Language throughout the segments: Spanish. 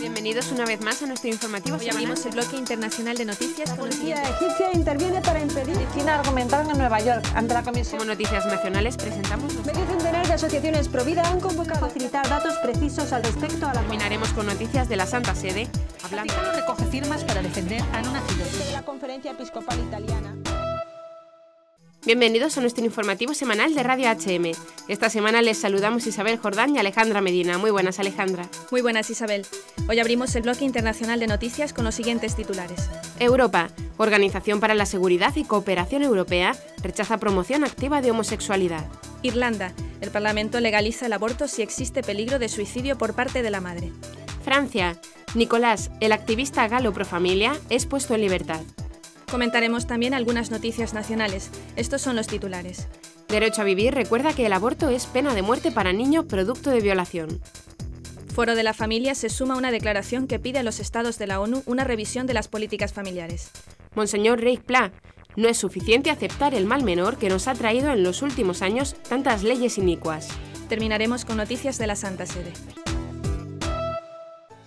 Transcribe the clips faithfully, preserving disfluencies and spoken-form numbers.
Bienvenidos una vez más a nuestro informativo. Hoy abrimos el bloque internacional de noticias. La policía egipcia interviene para impedir que China argumentaron en Nueva York ante la comisión. Como noticias nacionales presentamos... Medio centenar de asociaciones pro vida han convocado a facilitar datos precisos al respecto a la... Terminaremos con noticias de la Santa Sede. Hablando... El Vaticano recoge firmas para defender a no nacidos. ...de la conferencia episcopal italiana. Bienvenidos a nuestro informativo semanal de Radio H M. Esta semana les saludamos Isabel Jordán y Alejandra Medina. Muy buenas, Alejandra. Muy buenas, Isabel. Hoy abrimos el bloque internacional de noticias con los siguientes titulares. Europa. Organización para la Seguridad y Cooperación Europea rechaza promoción activa de homosexualidad. Irlanda. El Parlamento legaliza el aborto si existe peligro de suicidio por parte de la madre. Francia. Nicolás, el activista galo pro familia, es puesto en libertad. Comentaremos también algunas noticias nacionales. Estos son los titulares. Derecho a Vivir recuerda que el aborto es pena de muerte para niño producto de violación. Foro de la Familia se suma a una declaración que pide a los estados de la ONU una revisión de las políticas familiares. Monseñor Reig Pla, no es suficiente aceptar el mal menor que nos ha traído en los últimos años tantas leyes inicuas. Terminaremos con noticias de la Santa Sede.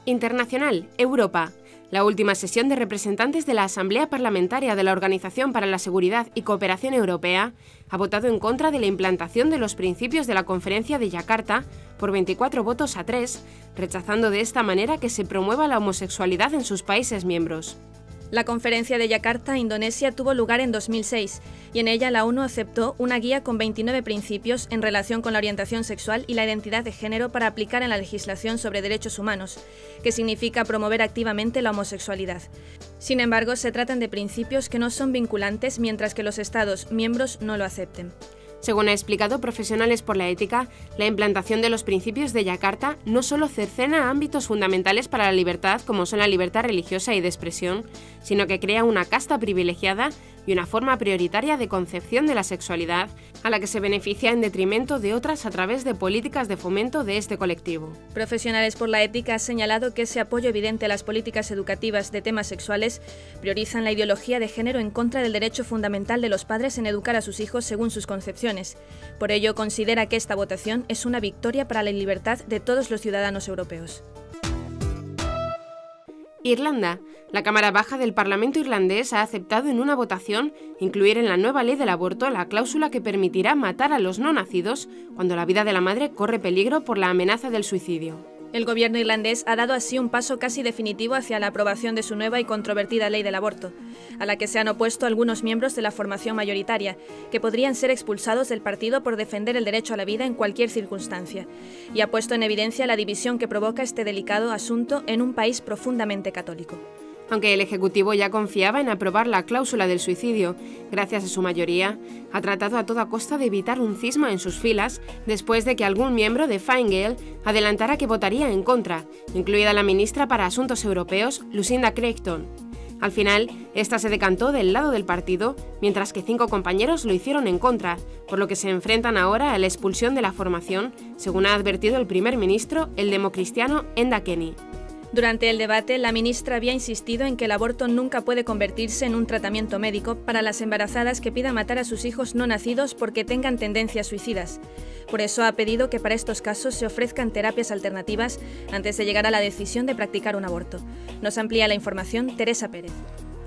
Internacional, Europa. La última sesión de representantes de la Asamblea Parlamentaria de la Organización para la Seguridad y Cooperación Europea ha votado en contra de la implantación de los principios de la Conferencia de Yakarta por veinticuatro votos a tres, rechazando de esta manera que se promueva la homosexualidad en sus países miembros. La Conferencia de Yakarta, Indonesia, tuvo lugar en dos mil seis y en ella la ONU aceptó una guía con veintinueve principios en relación con la orientación sexual y la identidad de género para aplicar en la legislación sobre derechos humanos, que significa promover activamente la homosexualidad. Sin embargo, se tratan de principios que no son vinculantes mientras que los Estados miembros no lo acepten. Según ha explicado Profesionales por la Ética, la implantación de los principios de Yakarta no solo cercena ámbitos fundamentales para la libertad, como son la libertad religiosa y de expresión, sino que crea una casta privilegiada y una forma prioritaria de concepción de la sexualidad, a la que se beneficia en detrimento de otras a través de políticas de fomento de este colectivo. Profesionales por la Ética ha señalado que ese apoyo evidente a las políticas educativas de temas sexuales priorizan la ideología de género en contra del derecho fundamental de los padres en educar a sus hijos según sus concepciones. Por ello, considera que esta votación es una victoria para la libertad de todos los ciudadanos europeos. Irlanda. La Cámara Baja del Parlamento irlandés ha aceptado en una votación incluir en la nueva ley del aborto la cláusula que permitirá matar a los no nacidos cuando la vida de la madre corre peligro por la amenaza del suicidio. El gobierno irlandés ha dado así un paso casi definitivo hacia la aprobación de su nueva y controvertida ley del aborto, a la que se han opuesto algunos miembros de la formación mayoritaria, que podrían ser expulsados del partido por defender el derecho a la vida en cualquier circunstancia, y ha puesto en evidencia la división que provoca este delicado asunto en un país profundamente católico. Aunque el Ejecutivo ya confiaba en aprobar la cláusula del suicidio, gracias a su mayoría, ha tratado a toda costa de evitar un cisma en sus filas después de que algún miembro de Fine Gael adelantara que votaría en contra, incluida la ministra para Asuntos Europeos, Lucinda Creighton. Al final, esta se decantó del lado del partido, mientras que cinco compañeros lo hicieron en contra, por lo que se enfrentan ahora a la expulsión de la formación, según ha advertido el primer ministro, el democristiano Enda Kenny. Durante el debate, la ministra había insistido en que el aborto nunca puede convertirse en un tratamiento médico para las embarazadas que pidan matar a sus hijos no nacidos porque tengan tendencias suicidas. Por eso ha pedido que para estos casos se ofrezcan terapias alternativas antes de llegar a la decisión de practicar un aborto. Nos amplía la información Teresa Pérez.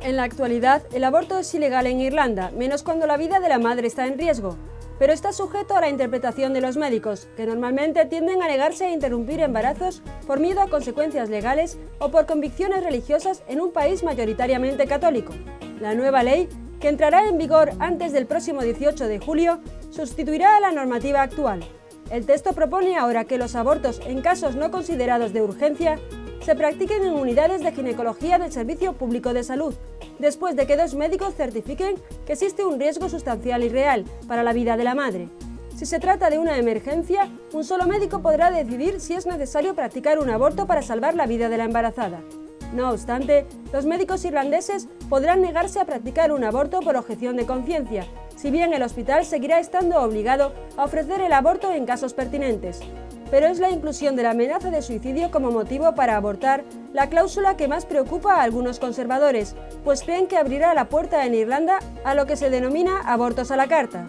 En la actualidad, el aborto es ilegal en Irlanda, menos cuando la vida de la madre está en riesgo, pero está sujeto a la interpretación de los médicos, que normalmente tienden a negarse a interrumpir embarazos por miedo a consecuencias legales o por convicciones religiosas en un país mayoritariamente católico. La nueva ley, que entrará en vigor antes del próximo dieciocho de julio, sustituirá a la normativa actual. El texto propone ahora que los abortos en casos no considerados de urgencia se practiquen en unidades de ginecología del Servicio Público de Salud, después de que dos médicos certifiquen que existe un riesgo sustancial y real para la vida de la madre. Si se trata de una emergencia, un solo médico podrá decidir si es necesario practicar un aborto para salvar la vida de la embarazada. No obstante, los médicos irlandeses podrán negarse a practicar un aborto por objeción de conciencia, si bien el hospital seguirá estando obligado a ofrecer el aborto en casos pertinentes. Pero es la inclusión de la amenaza de suicidio como motivo para abortar la cláusula que más preocupa a algunos conservadores, pues creen que abrirá la puerta en Irlanda a lo que se denomina abortos a la carta.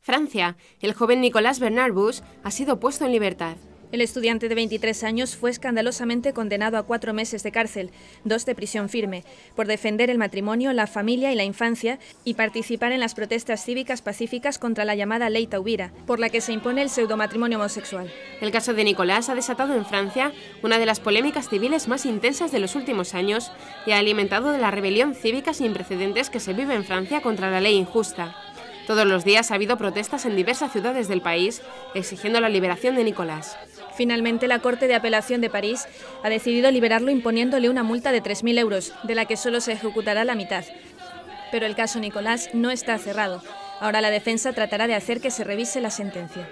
Francia. El joven Nicolás Bernard Bush ha sido puesto en libertad. El estudiante de veintitrés años fue escandalosamente condenado a cuatro meses de cárcel, dos de prisión firme, por defender el matrimonio, la familia y la infancia y participar en las protestas cívicas pacíficas contra la llamada Ley Taubira, por la que se impone el pseudomatrimonio homosexual. El caso de Nicolás ha desatado en Francia una de las polémicas civiles más intensas de los últimos años y ha alimentado de la rebelión cívica sin precedentes que se vive en Francia contra la ley injusta. Todos los días ha habido protestas en diversas ciudades del país exigiendo la liberación de Nicolás. Finalmente, la Corte de Apelación de París ha decidido liberarlo imponiéndole una multa de tres mil euros, de la que solo se ejecutará la mitad. Pero el caso Nicolás no está cerrado. Ahora la defensa tratará de hacer que se revise la sentencia.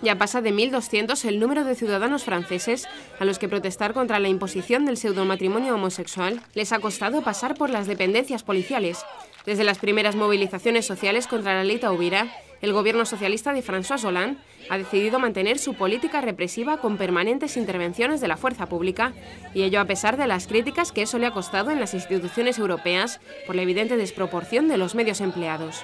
Ya pasa de mil doscientos el número de ciudadanos franceses a los que protestar contra la imposición del pseudomatrimonio homosexual les ha costado pasar por las dependencias policiales. Desde las primeras movilizaciones sociales contra la ley Taubira, el gobierno socialista de François Hollande ha decidido mantener su política represiva con permanentes intervenciones de la fuerza pública, y ello a pesar de las críticas que eso le ha costado en las instituciones europeas por la evidente desproporción de los medios empleados.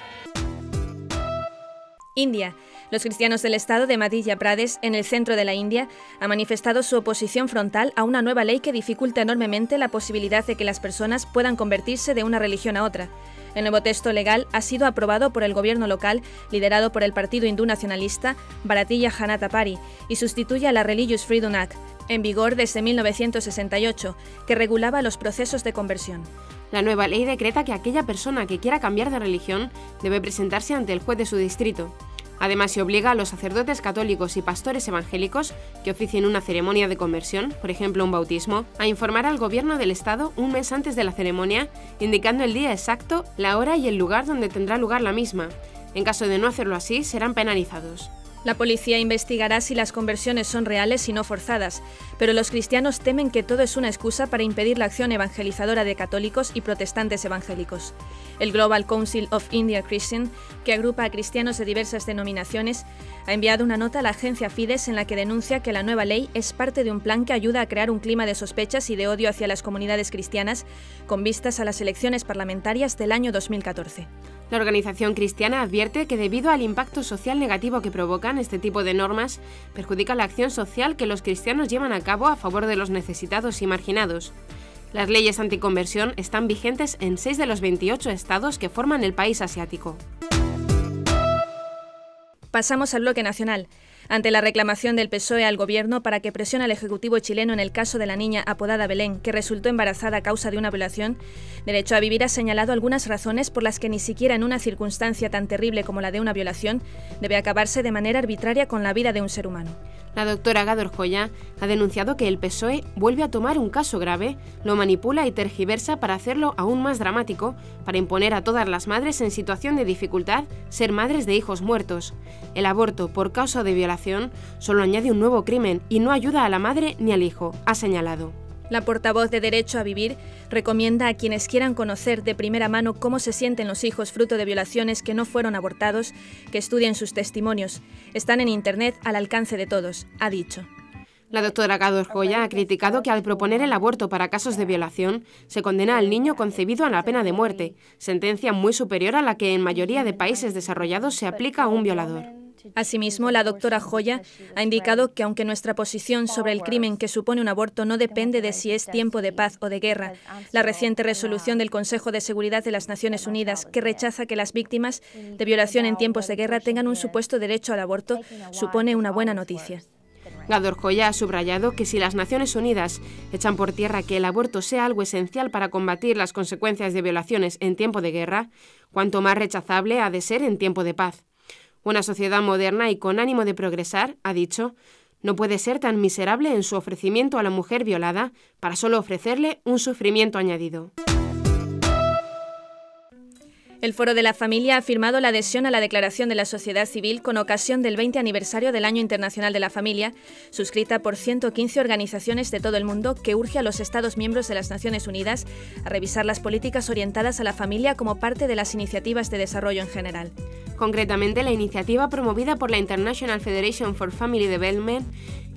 India. Los cristianos del estado de Madhya Pradesh, en el centro de la India, han manifestado su oposición frontal a una nueva ley que dificulta enormemente la posibilidad de que las personas puedan convertirse de una religión a otra. El nuevo texto legal ha sido aprobado por el gobierno local, liderado por el partido hindú nacionalista Bharatiya Janata Party, y sustituye a la Religious Freedom Act, en vigor desde mil novecientos sesenta y ocho, que regulaba los procesos de conversión. La nueva ley decreta que aquella persona que quiera cambiar de religión debe presentarse ante el juez de su distrito. Además, se obliga a los sacerdotes católicos y pastores evangélicos que oficien una ceremonia de conversión, por ejemplo un bautismo, a informar al gobierno del estado un mes antes de la ceremonia, indicando el día exacto, la hora y el lugar donde tendrá lugar la misma. En caso de no hacerlo así, serán penalizados. La policía investigará si las conversiones son reales y no forzadas, pero los cristianos temen que todo es una excusa para impedir la acción evangelizadora de católicos y protestantes evangélicos. El Global Council of India Christian, que agrupa a cristianos de diversas denominaciones, ha enviado una nota a la agencia Fides en la que denuncia que la nueva ley es parte de un plan que ayuda a crear un clima de sospechas y de odio hacia las comunidades cristianas con vistas a las elecciones parlamentarias del año dos mil catorce. La organización cristiana advierte que debido al impacto social negativo que provocan este tipo de normas, perjudica la acción social que los cristianos llevan a cabo a favor de los necesitados y marginados. Las leyes anticonversión están vigentes en seis de los veintiocho estados que forman el país asiático. Pasamos al bloque nacional. Ante la reclamación del P S O E al gobierno para que presione al Ejecutivo chileno en el caso de la niña apodada Belén, que resultó embarazada a causa de una violación, Derecho a Vivir ha señalado algunas razones por las que ni siquiera en una circunstancia tan terrible como la de una violación debe acabarse de manera arbitraria con la vida de un ser humano. La doctora Gador Joya ha denunciado que el P S O E vuelve a tomar un caso grave, lo manipula y tergiversa para hacerlo aún más dramático, para imponer a todas las madres en situación de dificultad ser madres de hijos muertos. El aborto por causa de violación solo añade un nuevo crimen y no ayuda a la madre ni al hijo, ha señalado. La portavoz de Derecho a Vivir recomienda a quienes quieran conocer de primera mano cómo se sienten los hijos fruto de violaciones que no fueron abortados, que estudien sus testimonios. Están en Internet al alcance de todos, ha dicho. La doctora Gador Joya ha criticado que al proponer el aborto para casos de violación, se condena al niño concebido a la pena de muerte, sentencia muy superior a la que en mayoría de países desarrollados se aplica a un violador. Asimismo, la doctora Joya ha indicado que aunque nuestra posición sobre el crimen que supone un aborto no depende de si es tiempo de paz o de guerra, la reciente resolución del Consejo de Seguridad de las Naciones Unidas, que rechaza que las víctimas de violación en tiempos de guerra tengan un supuesto derecho al aborto, supone una buena noticia. Gador Joya ha subrayado que si las Naciones Unidas echan por tierra que el aborto sea algo esencial para combatir las consecuencias de violaciones en tiempo de guerra, cuanto más rechazable ha de ser en tiempo de paz. Una sociedad moderna y con ánimo de progresar, ha dicho, no puede ser tan miserable en su ofrecimiento a la mujer violada para solo ofrecerle un sufrimiento añadido. El Foro de la Familia ha firmado la adhesión a la Declaración de la Sociedad Civil con ocasión del vigésimo aniversario del Año Internacional de la Familia, suscrita por ciento quince organizaciones de todo el mundo, que urge a los Estados miembros de las Naciones Unidas a revisar las políticas orientadas a la familia como parte de las iniciativas de desarrollo en general. Concretamente, la iniciativa promovida por la International Federation for Family Development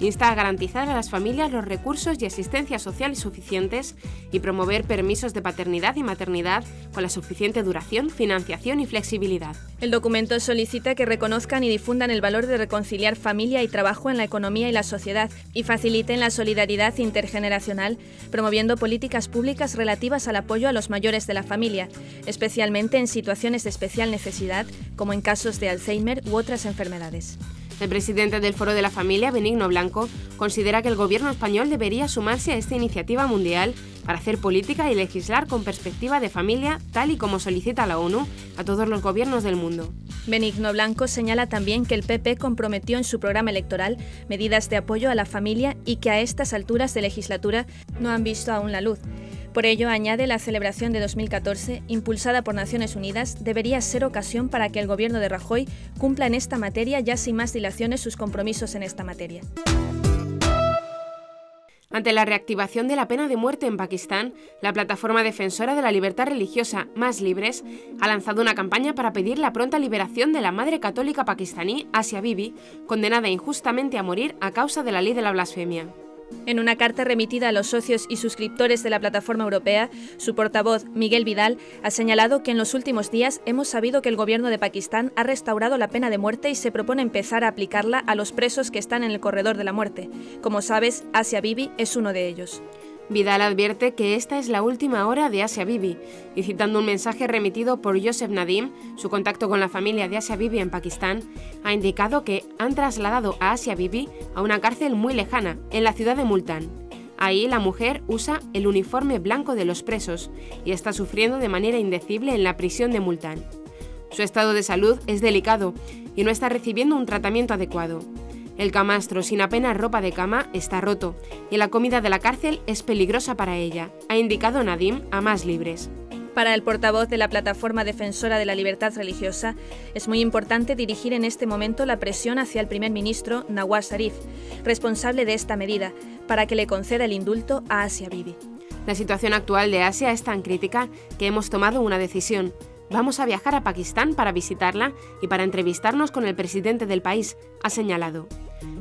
Insta a garantizar a las familias los recursos y asistencia social suficientes y promover permisos de paternidad y maternidad con la suficiente duración, financiación y flexibilidad. El documento solicita que reconozcan y difundan el valor de reconciliar familia y trabajo en la economía y la sociedad y faciliten la solidaridad intergeneracional, promoviendo políticas públicas relativas al apoyo a los mayores de la familia, especialmente en situaciones de especial necesidad, como en casos de Alzheimer u otras enfermedades. El presidente del Foro de la Familia, Benigno Blanco, considera que el gobierno español debería sumarse a esta iniciativa mundial para hacer política y legislar con perspectiva de familia, tal y como solicita la ONU a todos los gobiernos del mundo. Benigno Blanco señala también que el P P comprometió en su programa electoral medidas de apoyo a la familia y que a estas alturas de legislatura no han visto aún la luz. Por ello, añade, la celebración de dos mil catorce, impulsada por Naciones Unidas, debería ser ocasión para que el gobierno de Rajoy cumpla en esta materia ya sin más dilaciones sus compromisos en esta materia. Ante la reactivación de la pena de muerte en Pakistán, la plataforma defensora de la libertad religiosa Más Libres ha lanzado una campaña para pedir la pronta liberación de la madre católica pakistaní Asia Bibi, condenada injustamente a morir a causa de la ley de la blasfemia. En una carta remitida a los socios y suscriptores de la plataforma europea, su portavoz, Miguel Vidal, ha señalado que en los últimos días hemos sabido que el gobierno de Pakistán ha restaurado la pena de muerte y se propone empezar a aplicarla a los presos que están en el corredor de la muerte. Como sabes, Asia Bibi es uno de ellos. Vidal advierte que esta es la última hora de Asia Bibi, y citando un mensaje remitido por Joseph Nadim, su contacto con la familia de Asia Bibi en Pakistán, ha indicado que han trasladado a Asia Bibi a una cárcel muy lejana, en la ciudad de Multán. Ahí la mujer usa el uniforme blanco de los presos y está sufriendo de manera indecible en la prisión de Multán. Su estado de salud es delicado y no está recibiendo un tratamiento adecuado. El camastro, sin apenas ropa de cama, está roto y la comida de la cárcel es peligrosa para ella, ha indicado Nadim a Más Libres. Para el portavoz de la Plataforma Defensora de la Libertad Religiosa, es muy importante dirigir en este momento la presión hacia el primer ministro Nawaz Sharif, responsable de esta medida, para que le conceda el indulto a Asia Bibi. La situación actual de Asia es tan crítica que hemos tomado una decisión. Vamos a viajar a Pakistán para visitarla y para entrevistarnos con el presidente del país, ha señalado.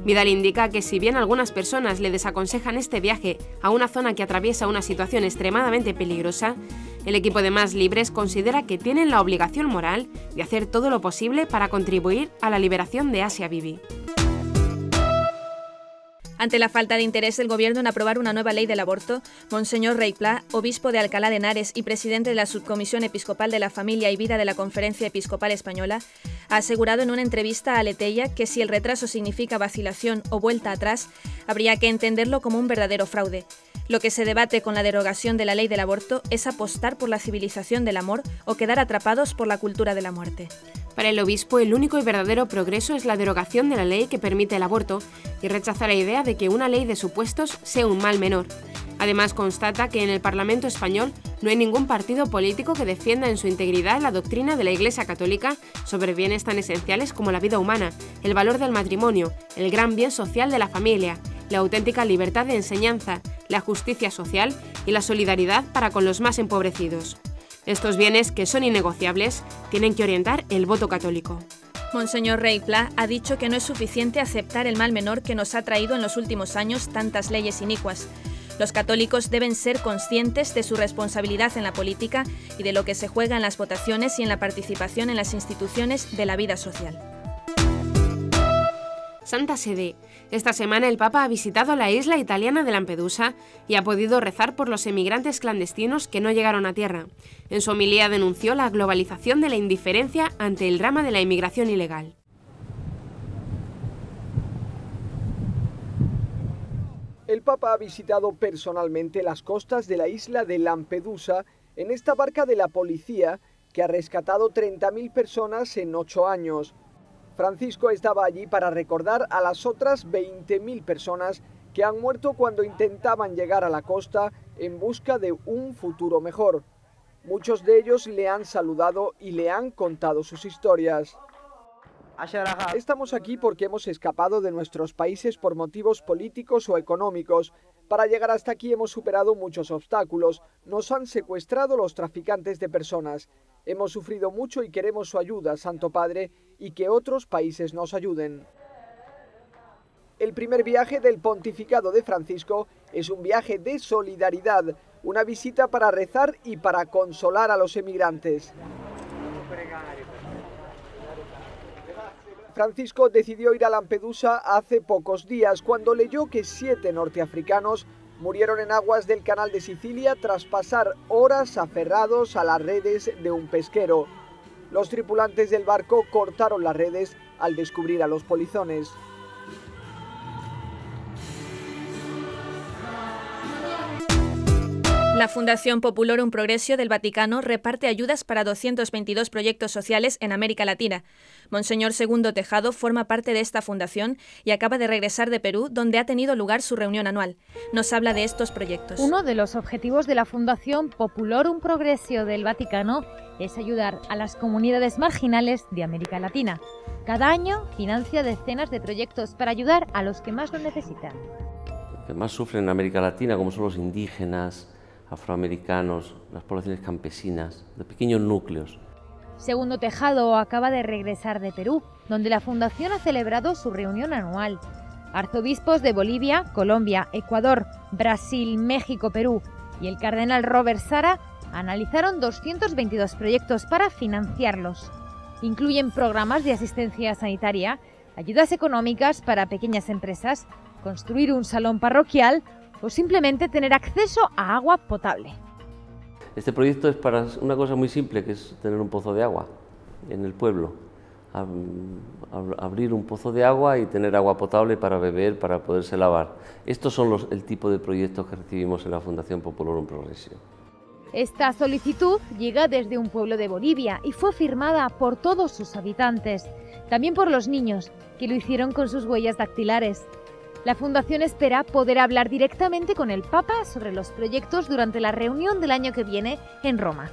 Vidal indica que si bien algunas personas le desaconsejan este viaje a una zona que atraviesa una situación extremadamente peligrosa, el equipo de Más Libres considera que tienen la obligación moral de hacer todo lo posible para contribuir a la liberación de Asia Bibi. Ante la falta de interés del Gobierno en aprobar una nueva ley del aborto, Monseñor Reig Pla, obispo de Alcalá de Henares y presidente de la Subcomisión Episcopal de la Familia y Vida de la Conferencia Episcopal Española, ha asegurado en una entrevista a Aleteia que si el retraso significa vacilación o vuelta atrás, habría que entenderlo como un verdadero fraude. Lo que se debate con la derogación de la ley del aborto es apostar por la civilización del amor o quedar atrapados por la cultura de la muerte. Para el obispo, el único y verdadero progreso es la derogación de la ley que permite el aborto y rechaza la idea de que una ley de supuestos sea un mal menor. Además, constata que en el Parlamento español no hay ningún partido político que defienda en su integridad la doctrina de la Iglesia Católica sobre bienes tan esenciales como la vida humana, el valor del matrimonio, el gran bien social de la familia, la auténtica libertad de enseñanza, la justicia social y la solidaridad para con los más empobrecidos. Estos bienes, que son innegociables, tienen que orientar el voto católico. Monseñor Reig Pla ha dicho que no es suficiente aceptar el mal menor que nos ha traído en los últimos años tantas leyes inicuas. Los católicos deben ser conscientes de su responsabilidad en la política y de lo que se juega en las votaciones y en la participación en las instituciones de la vida social. Santa Sede. Esta semana el Papa ha visitado la isla italiana de Lampedusa y ha podido rezar por los emigrantes clandestinos que no llegaron a tierra. En su homilía denunció la globalización de la indiferencia ante el drama de la inmigración ilegal. El Papa ha visitado personalmente las costas de la isla de Lampedusa en esta barca de la policía que ha rescatado treinta mil personas en ocho años. Francisco estaba allí para recordar a las otras veinte mil personas que han muerto cuando intentaban llegar a la costa en busca de un futuro mejor. Muchos de ellos le han saludado y le han contado sus historias. Estamos aquí porque hemos escapado de nuestros países por motivos políticos o económicos. Para llegar hasta aquí hemos superado muchos obstáculos. Nos han secuestrado los traficantes de personas. Hemos sufrido mucho y queremos su ayuda, Santo Padre, y que otros países nos ayuden. El primer viaje del pontificado de Francisco es un viaje de solidaridad, una visita para rezar y para consolar a los emigrantes. Francisco decidió ir a Lampedusa hace pocos días, cuando leyó que siete norteafricanos murieron en aguas del canal de Sicilia tras pasar horas aferrados a las redes de un pesquero. Los tripulantes del barco cortaron las redes al descubrir a los polizones. La Fundación Populorum Progressio del Vaticano reparte ayudas para doscientos veintidós proyectos sociales en América Latina. Monseñor Segundo Tejado forma parte de esta fundación y acaba de regresar de Perú, donde ha tenido lugar su reunión anual. Nos habla de estos proyectos. Uno de los objetivos de la Fundación Populorum Progressio del Vaticano es ayudar a las comunidades marginales de América Latina. Cada año financia decenas de proyectos para ayudar a los que más lo necesitan. Los que más sufren en América Latina, como son los indígenas, afroamericanos, las poblaciones campesinas, de pequeños núcleos. Segundo Tejado acaba de regresar de Perú, donde la Fundación ha celebrado su reunión anual. Arzobispos de Bolivia, Colombia, Ecuador, Brasil, México, Perú y el cardenal Robert Sarah analizaron doscientos veintidós proyectos para financiarlos. Incluyen programas de asistencia sanitaria, ayudas económicas para pequeñas empresas, construir un salón parroquial o simplemente tener acceso a agua potable. Este proyecto es para una cosa muy simple, que es tener un pozo de agua en el pueblo. Abrir un pozo de agua y tener agua potable para beber, para poderse lavar. Estos son los, el tipo de proyectos que recibimos en la Fundación Populorum Progressio. Esta solicitud llega desde un pueblo de Bolivia y fue firmada por todos sus habitantes, también por los niños, que lo hicieron con sus huellas dactilares. La Fundación espera poder hablar directamente con el Papa sobre los proyectos durante la reunión del año que viene en Roma.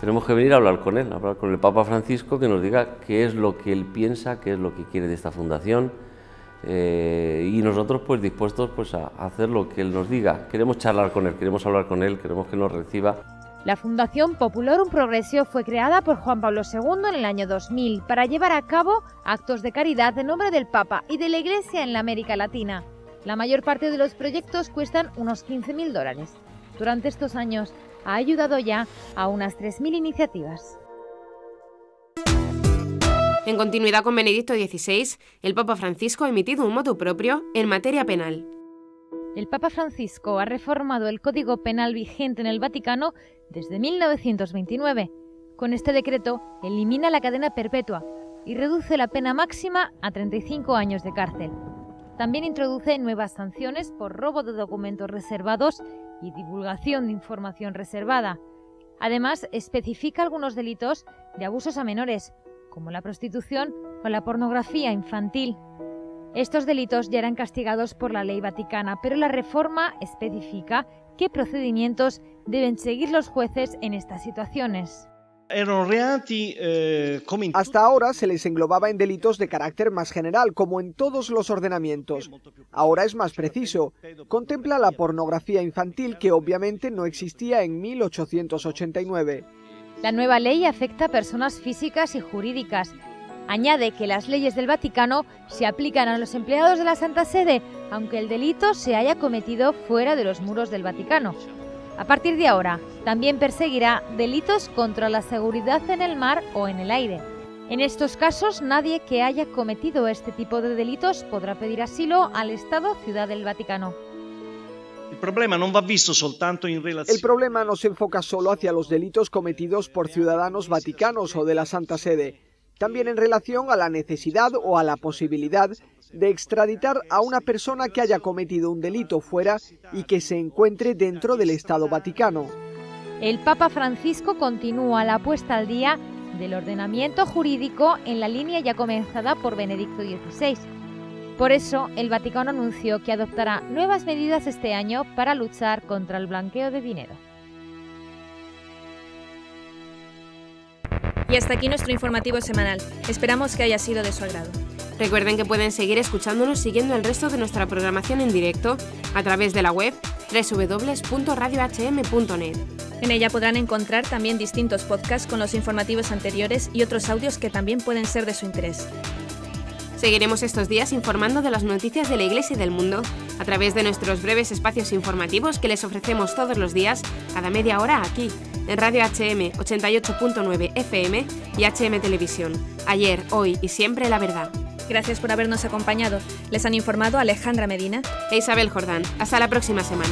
Tenemos que venir a hablar con él, a hablar con el Papa Francisco, que nos diga qué es lo que él piensa, qué es lo que quiere de esta fundación, eh, y nosotros pues dispuestos pues, a hacer lo que él nos diga. Queremos charlar con él, queremos hablar con él, queremos que nos reciba. La Fundación Populorum Progressio fue creada por Juan Pablo segundo en el año dos mil para llevar a cabo actos de caridad en nombre del Papa y de la Iglesia en la América Latina. La mayor parte de los proyectos cuestan unos quince mil dólares. Durante estos años ha ayudado ya a unas tres mil iniciativas. En continuidad con Benedicto dieciséis, el Papa Francisco ha emitido un motu propio en materia penal. El Papa Francisco ha reformado el Código Penal vigente en el Vaticano desde mil novecientos veintinueve. Con este decreto elimina la cadena perpetua y reduce la pena máxima a treinta y cinco años de cárcel. También introduce nuevas sanciones por robo de documentos reservados y divulgación de información reservada. Además, especifica algunos delitos de abusos a menores, como la prostitución o la pornografía infantil. Estos delitos ya eran castigados por la ley vaticana, pero la reforma especifica qué procedimientos deben seguir los jueces en estas situaciones. Hasta ahora se les englobaba en delitos de carácter más general, como en todos los ordenamientos. Ahora es más preciso. Contempla la pornografía infantil, que obviamente no existía en mil ochocientos ochenta y nueve. La nueva ley afecta a personas físicas y jurídicas. Añade que las leyes del Vaticano se aplican a los empleados de la Santa Sede, aunque el delito se haya cometido fuera de los muros del Vaticano. A partir de ahora, también perseguirá delitos contra la seguridad en el mar o en el aire. En estos casos, nadie que haya cometido este tipo de delitos podrá pedir asilo al Estado Ciudad del Vaticano. El problema no va visto soltanto en relación... El problema no se enfoca solo hacia los delitos cometidos por ciudadanos vaticanos o de la Santa Sede, también en relación a la necesidad o a la posibilidad de extraditar a una persona que haya cometido un delito fuera y que se encuentre dentro del Estado Vaticano. El Papa Francisco continúa la puesta al día del ordenamiento jurídico en la línea ya comenzada por Benedicto dieciséis. Por eso, el Vaticano anunció que adoptará nuevas medidas este año para luchar contra el blanqueo de dinero. Y hasta aquí nuestro informativo semanal. Esperamos que haya sido de su agrado. Recuerden que pueden seguir escuchándonos siguiendo el resto de nuestra programación en directo a través de la web doble u doble u doble u punto radio h m punto net. En ella podrán encontrar también distintos podcasts con los informativos anteriores y otros audios que también pueden ser de su interés. Seguiremos estos días informando de las noticias de la Iglesia y del mundo a través de nuestros breves espacios informativos que les ofrecemos todos los días, cada media hora aquí, en Radio H M ochenta y ocho punto nueve F M y H M Televisión. Ayer, hoy y siempre la verdad. Gracias por habernos acompañado. Les han informado Alejandra Medina e Isabel Jordán. Hasta la próxima semana.